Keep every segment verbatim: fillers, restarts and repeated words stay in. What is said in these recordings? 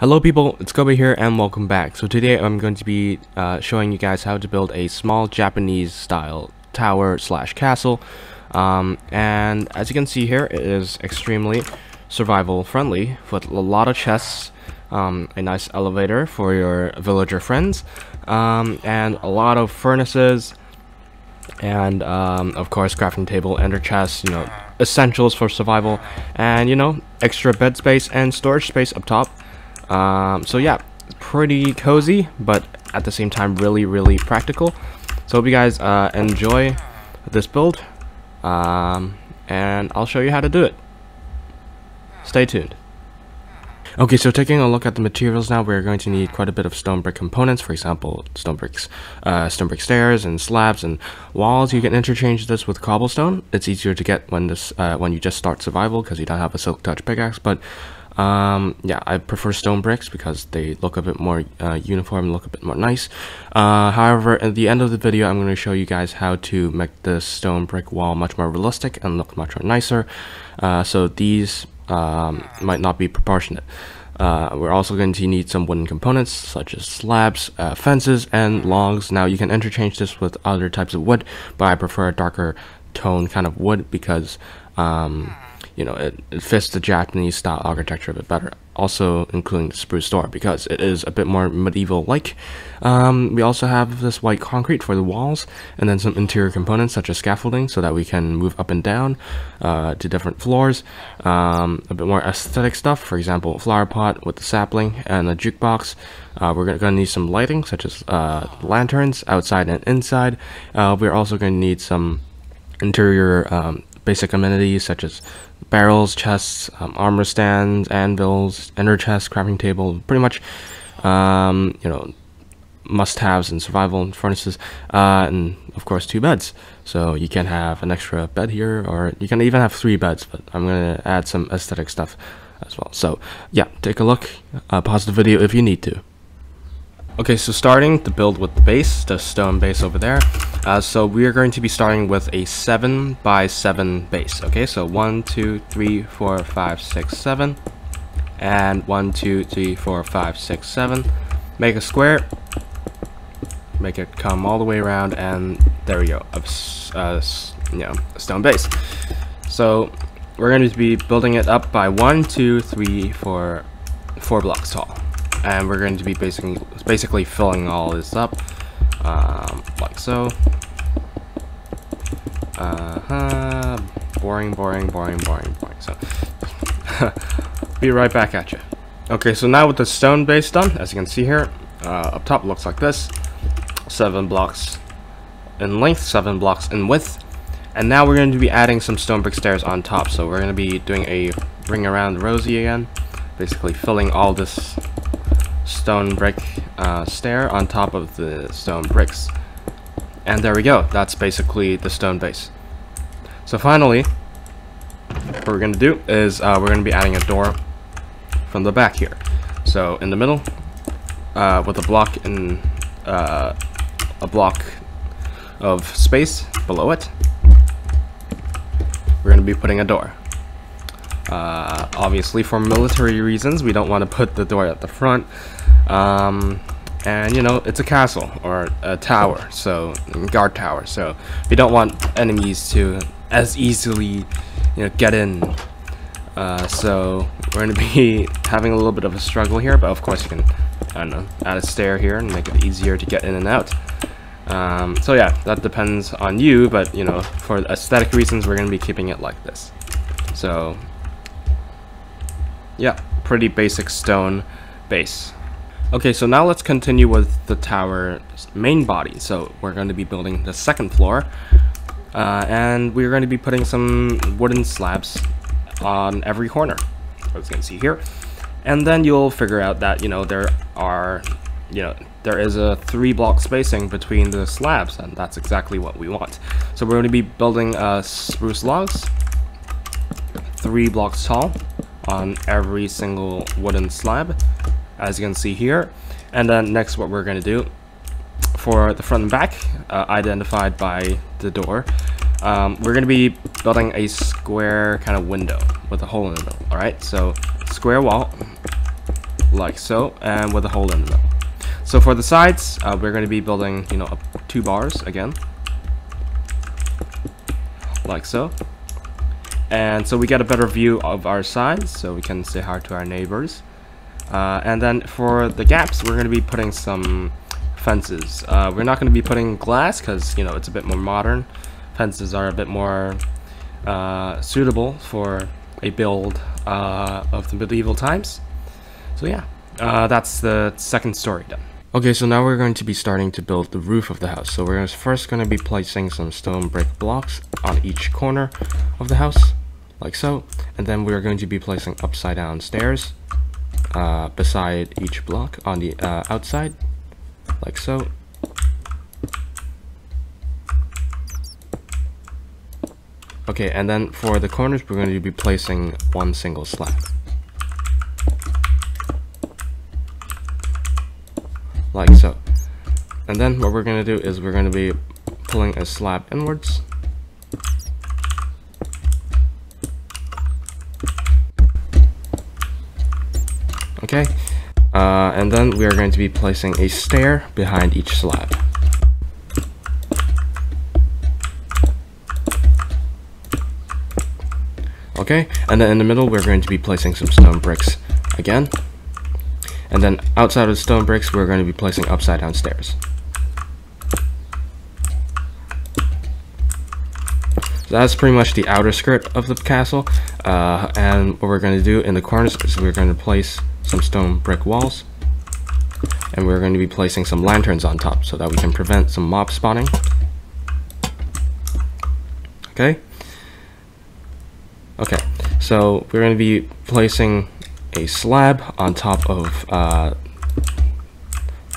Hello people, it's Kobe here and welcome back. So today I'm going to be uh, showing you guys how to build a small Japanese style tower slash castle. Um, and as you can see here, it is extremely survival friendly with a lot of chests, um, a nice elevator for your villager friends, um, and a lot of furnaces, and um, of course crafting table, ender chest, you know, essentials for survival, and you know, extra bed space and storage space up top. Um, so yeah, pretty cozy, but at the same time really, really practical. So hope you guys uh, enjoy this build, um, and I'll show you how to do it. Stay tuned. Okay, so taking a look at the materials now, we're going to need quite a bit of stone brick components. For example, stone bricks, uh, stone brick stairs and slabs and walls. You can interchange this with cobblestone. It's easier to get when this uh, when you just start survival because you don't have a silk touch pickaxe, but Um, yeah, I prefer stone bricks because they look a bit more uh, uniform, look a bit more nice. Uh, however, at the end of the video, I'm going to show you guys how to make this stone brick wall much more realistic and look much more nicer. Uh, so these um, might not be proportionate. Uh, we're also going to need some wooden components such as slabs, uh, fences, and logs. Now you can interchange this with other types of wood, but I prefer a darker tone kind of wood because Um, you know, it, it fits the Japanese style architecture a bit better, also including the spruce door because it is a bit more medieval like. Um, we also have this white concrete for the walls and then some interior components such as scaffolding so that we can move up and down uh, to different floors. Um, a bit more aesthetic stuff, for example, a flower pot with the sapling and a jukebox. Uh, we're going to need some lighting such as uh, lanterns outside and inside. Uh, we're also going to need some interior um, basic amenities such as barrels, chests, um, armor stands, anvils, ender chests, crafting table, pretty much, um, you know, must-haves and survival and furnaces, uh, and of course two beds. So you can have an extra bed here, or you can even have three beds, but I'm going to add some aesthetic stuff as well. So yeah, take a look, uh, pause the video if you need to. Okay, so starting the build with the base, the stone base over there. Uh, so we are going to be starting with a seven by seven base. Okay, so one, two, three, four, five, six, seven. And one, two, three, four, five, six, seven. Make a square. Make it come all the way around, and there we go. Uh, you know, stone base. So we're going to be building it up by one, two, three, four, four blocks tall. And we're going to be basically, basically filling all this up, um, like so. Uh-huh. Boring, boring, boring, boring, boring. So, be right back at you. Okay, so now with the stone base done, as you can see here, uh, up top looks like this. Seven blocks in length, seven blocks in width. And now we're going to be adding some stone brick stairs on top. So we're going to be doing a ring around Rosie again, basically filling all this stone brick uh, stair on top of the stone bricks, and there we go. That's basically the stone base. So finally what we're gonna do is uh, we're gonna be adding a door from the back here. So in the middle, uh, with a block in uh, a block of space below it, we're gonna be putting a door. Uh, obviously for military reasons we don't want to put the door at the front, um, and you know, it's a castle or a tower, so guard tower, so we don't want enemies to as easily, you know, get in. Uh, so we're going to be having a little bit of a struggle here, but of course you can, I don't know, add a stair here and make it easier to get in and out. Um, so yeah, that depends on you, but you know, for aesthetic reasons we're going to be keeping it like this. So yeah, pretty basic stone base. Okay, so now let's continue with the tower main body. So we're going to be building the second floor, uh, and we're going to be putting some wooden slabs on every corner, as you can see here. And then you'll figure out that, you know, there are, you know, there is a three block spacing between the slabs, and that's exactly what we want. So we're going to be building uh, spruce logs, three blocks tall, on every single wooden slab, as you can see here. And then next what we're going to do for the front and back, uh, identified by the door, um, we're going to be building a square kind of window with a hole in the middle. All right, so square wall, like so, and with a hole in the middle. So for the sides, uh, we're going to be building, you know, up two bars again, like so. And so we get a better view of our sides, so we can say hi to our neighbors. Uh, and then for the gaps, we're going to be putting some fences. Uh, we're not going to be putting glass because, you know, it's a bit more modern. Fences are a bit more uh, suitable for a build uh, of the medieval times. So yeah, uh, that's the second story done. Okay, so now we're going to be starting to build the roof of the house. So we're first going to be placing some stone brick blocks on each corner of the house, like so. And then we're going to be placing upside down stairs uh, beside each block on the uh, outside, like so. Okay, and then for the corners, we're going to be placing one single slab, like so. And then what we're going to do is we're going to be pulling a slab inwards, okay, uh, and then we are going to be placing a stair behind each slab, okay. And then in the middle, we're going to be placing some stone bricks again. And then outside of the stone bricks, we're going to be placing upside down stairs. So that's pretty much the outer skirt of the castle. Uh, and what we're going to do in the corners is we're going to place some stone brick walls. And we're going to be placing some lanterns on top so that we can prevent some mob spawning. Okay. Okay, so we're going to be placing a slab on top of uh,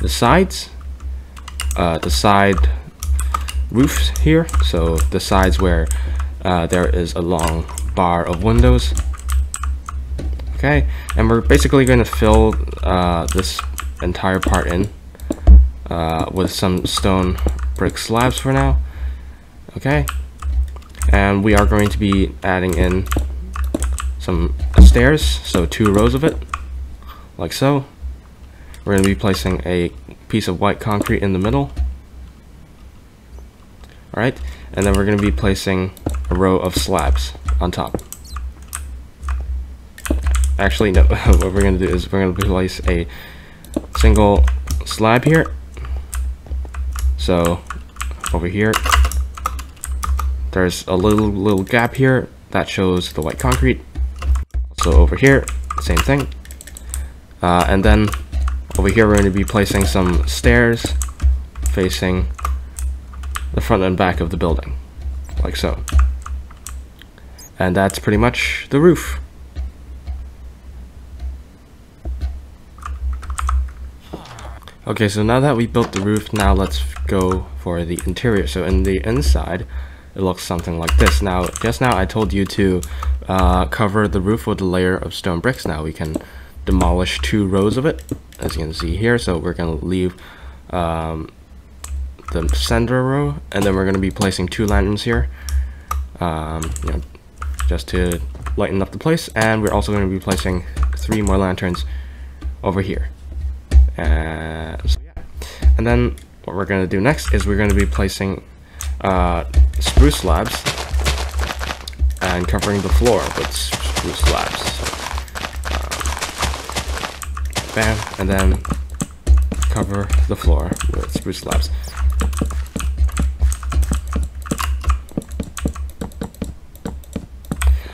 the sides, uh, the side roofs here, so the sides where uh, there is a long bar of windows, okay. And we're basically going to fill uh, this entire part in uh, with some stone brick slabs for now, okay. And we are going to be adding in some stairs, so two rows of it, like so. We're going to be placing a piece of white concrete in the middle. Alright, and then we're going to be placing a row of slabs on top. Actually, no, what we're going to do is we're going to place a single slab here. So, over here, there's a little, little gap here that shows the white concrete. So over here, same thing. Uh, and then over here, we're going to be placing some stairs facing the front and back of the building, like so. And that's pretty much the roof. Okay, so now that we built the roof, now let's go for the interior. So in the inside, it looks something like this. Now, just now I told you to uh, cover the roof with a layer of stone bricks. Now we can demolish two rows of it, as you can see here. So we're going to leave um, the center row, and then we're going to be placing two lanterns here, um, you know, just to lighten up the place. And we're also going to be placing three more lanterns over here. Uh, so yeah. And then what we're going to do next is we're going to be placing Uh, spruce slabs and covering the floor with spruce slabs. Um, bam, and then cover the floor with spruce slabs.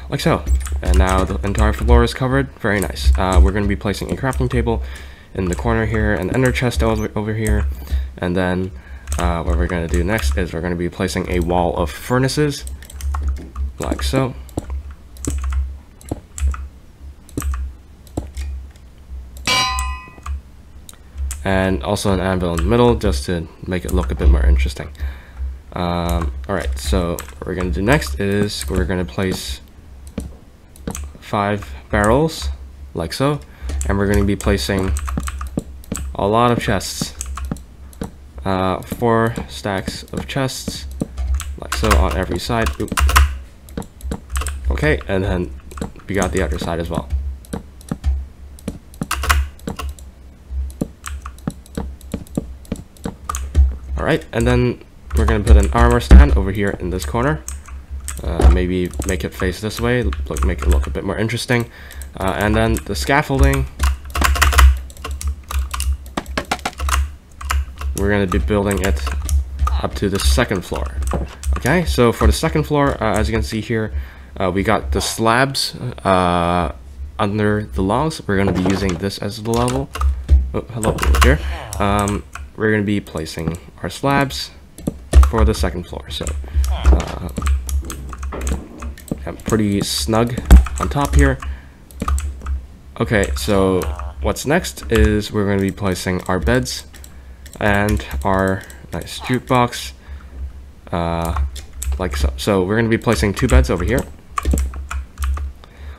Like so. And now the entire floor is covered. Very nice. Uh, we're going to be placing a crafting table in the corner here, an ender chest over here, and then Uh, what we're going to do next is we're going to be placing a wall of furnaces, like so. And also an anvil in the middle, just to make it look a bit more interesting. Um, Alright, so what we're going to do next is we're going to place five barrels, like so. And we're going to be placing a lot of chests. Uh, four stacks of chests, like so, on every side. Oop. Okay, and then we got the other side as well. All right, and then we're gonna put an armor stand over here in this corner. Uh, maybe make it face this way, look, make it look a bit more interesting. Uh, and then the scaffolding, we're gonna be building it up to the second floor. Okay, so for the second floor, uh, as you can see here, uh, we got the slabs uh, under the logs. We're gonna be using this as the level. Oh, hello here. Um, we're gonna be placing our slabs for the second floor. So uh, I'm pretty snug on top here. Okay, so what's next is we're gonna be placing our beds and our nice jukebox. Uh, like so. So we're gonna be placing two beds over here,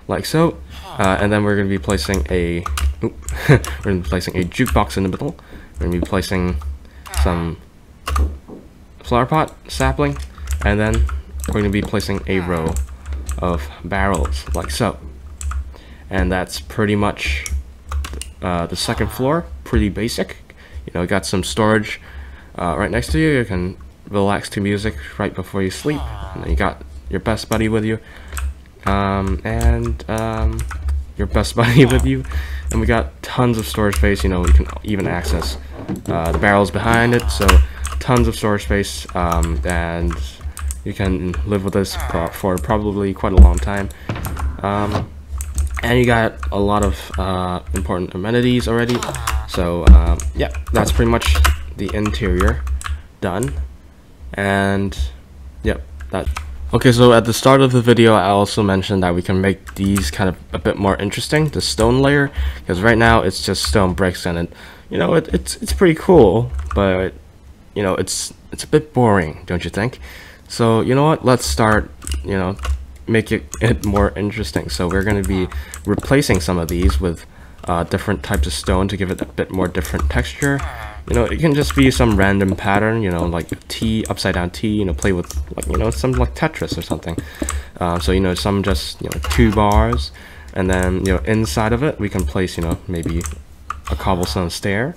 like so, uh, and then we're gonna be placing a oop, we're gonna be placing a jukebox in the middle. We're gonna be placing some flower pot sapling, and then we're gonna be placing a row of barrels, like so. And that's pretty much uh, the second floor. Pretty basic, you know. You got some storage uh, right next to you. You can relax to music right before you sleep, and then you got your best buddy with you, um, and um, your best buddy with you, and we got tons of storage space. You know, you can even access uh, the barrels behind it, so tons of storage space, um, and you can live with this pro for probably quite a long time. Um, and you got a lot of uh, important amenities already, so um, yeah, that's pretty much the interior done. And yep, that. Okay, so at the start of the video, I also mentioned that we can make these kind of a bit more interesting, the stone layer, because right now it's just stone bricks, and it, you know, it, it's it's pretty cool, but you know, it's it's a bit boring, don't you think? So you know what? Let's start, you know, make it, it more interesting. So we're going to be replacing some of these with uh, different types of stone to give it a bit more different texture. You know, it can just be some random pattern, you know, like a T, upside down T, you know, play with, like, you know, some like Tetris or something. Uh, so, you know, some just, you know, two bars, and then, you know, inside of it, we can place, you know, maybe a cobblestone stair,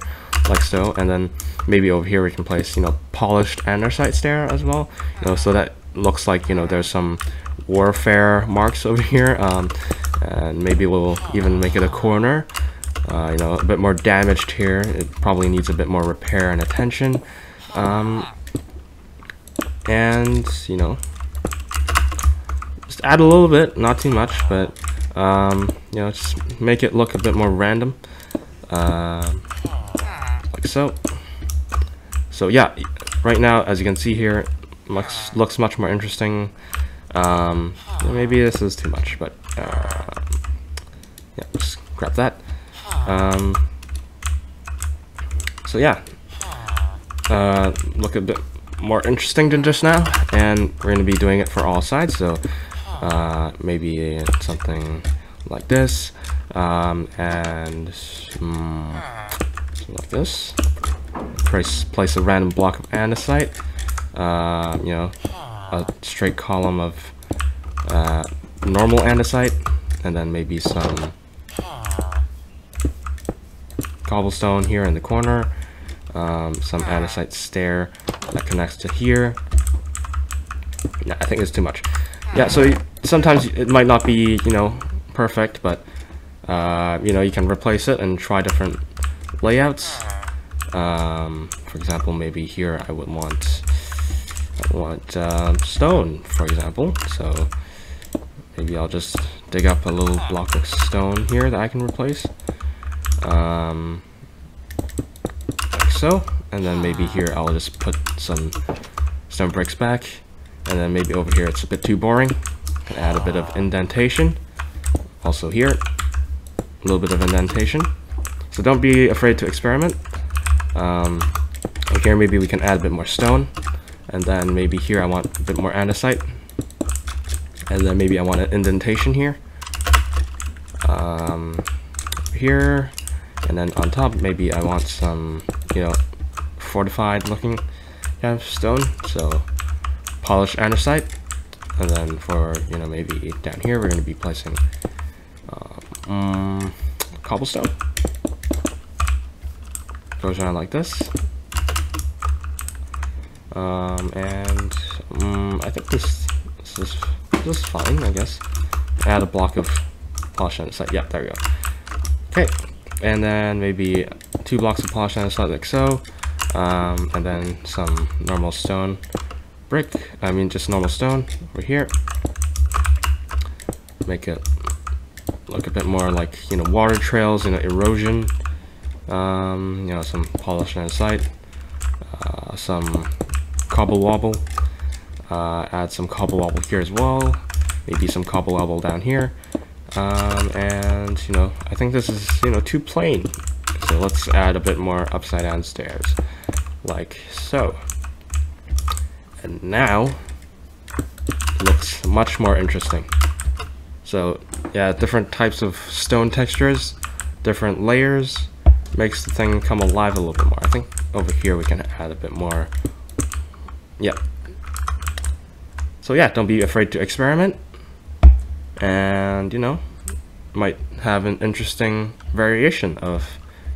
like so, and then maybe over here we can place, you know, polished andesite stair as well, you know, so that looks like, you know, there's some warfare marks over here, um, and maybe we'll even make it a corner. Uh, you know, a bit more damaged here. It probably needs a bit more repair and attention. Um, and, you know, just add a little bit, not too much, but, um, you know, just make it look a bit more random. Uh, like so. So, yeah, right now, as you can see here, looks, looks much more interesting. Um, maybe this is too much, but, uh, yeah, just grab that. Um, so yeah, uh, look a bit more interesting than just now, and we're going to be doing it for all sides, so uh, maybe something like this, um, and um, like this, place, place a random block of andesite, uh, you know, a straight column of uh, normal andesite, and then maybe some cobblestone here in the corner, um, some andesite stair that connects to here. Yeah, I think it's too much. Yeah, so sometimes it might not be, you know, perfect, but uh, you know, you can replace it and try different layouts. Um, for example, maybe here I would want I want um, stone, for example. So maybe I'll just dig up a little block of stone here that I can replace. Um, like so, and then maybe here I'll just put some stone bricks back, and then maybe over here it's a bit too boring. Can add a bit of indentation. Also here, a little bit of indentation. So don't be afraid to experiment. Um, and here maybe we can add a bit more stone, and then maybe here I want a bit more andesite, and then maybe I want an indentation here. Um, here. And then on top, maybe I want some, you know, fortified looking kind of stone, so polished andesite. And then for, you know, maybe down here, we're going to be placing um, cobblestone. Goes around like this. um, and um, I think this, this, is, this is fine, I guess. Add a block of Posh on the side. Yeah, there we go. Okay, and then maybe two blocks of Posh on the side, like so, um, and then some normal stone brick. I mean, just normal stone over here. Make it look a bit more like, you know, water trails, you know, erosion. Um, you know, some polish on the side, uh, some cobble wobble. Uh, add some cobble wobble here as well. Maybe some cobble wobble down here. Um, and you know, I think this is, you know, too plain. So let's add a bit more upside down stairs, like so. And now it looks much more interesting. So yeah, different types of stone textures, different layers, makes the thing come alive a little bit more. I think over here we can add a bit more. Yeah. So yeah, don't be afraid to experiment. And, you know, might have an interesting variation of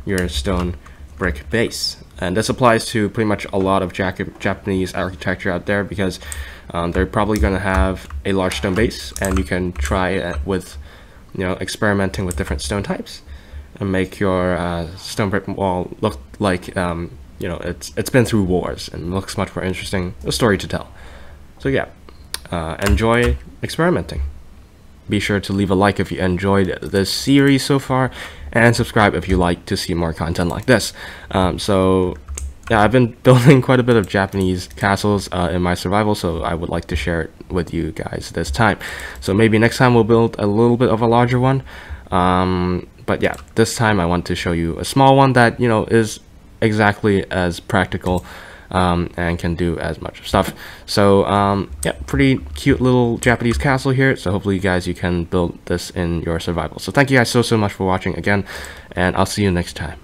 your stone brick base. And this applies to pretty much a lot of Japanese architecture out there, because um, they're probably going to have a large stone base, and you can try it with, you know, experimenting with different stone types and make your uh, stone brick wall look like, um, you know, it's it's been through wars and looks much more interesting, a story to tell. So yeah, uh, enjoy experimenting. Be sure to leave a like if you enjoyed this series so far, and subscribe if you like to see more content like this. Um, so yeah, I've been building quite a bit of Japanese castles uh, in my survival, so I would like to share it with you guys this time. So maybe next time we'll build a little bit of a larger one. Um, but yeah, this time I want to show you a small one that, you know, is exactly as practical Um, and can do as much stuff. So um, yeah, pretty cute little Japanese castle here. So hopefully you guys, you can build this in your survival. So thank you guys so so much for watching again, and I'll see you next time.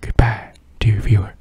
Goodbye, dear viewer.